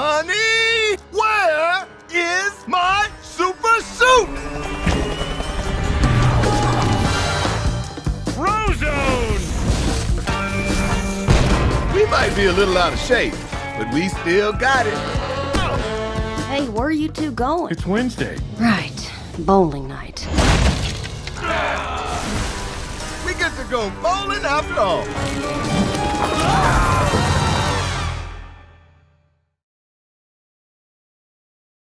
Honey, where is my super suit? Frozone! We might be a little out of shape, but we still got it. Hey, where are you two going? It's Wednesday. Right, bowling night. We get to go bowling after all.